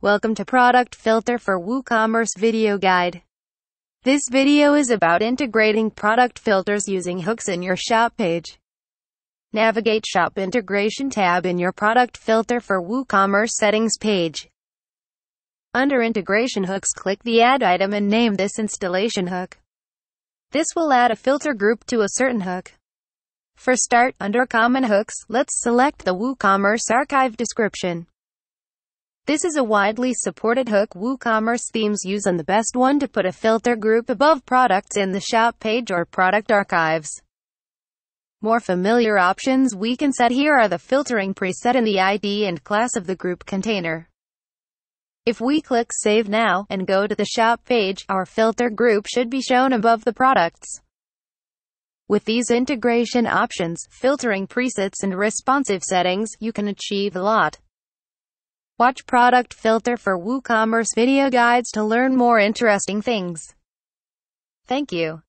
Welcome to Product Filter for WooCommerce video guide. This video is about integrating product filters using hooks in your shop page. Navigate Shop Integration tab in your Product Filter for WooCommerce settings page. Under Integration Hooks, click the Add item and name this Installation Hook. This will add a filter group to a certain hook. For start, under Common Hooks, let's select the WooCommerce Archive Description. This is a widely supported hook WooCommerce themes use and the best one to put a filter group above products in the shop page or product archives. More familiar options we can set here are the filtering preset and the ID and class of the group container. If we click Save Now and go to the shop page, our filter group should be shown above the products. With these integration options, filtering presets and responsive settings, you can achieve a lot. Watch Product Filter for WooCommerce video guides to learn more interesting things. Thank you.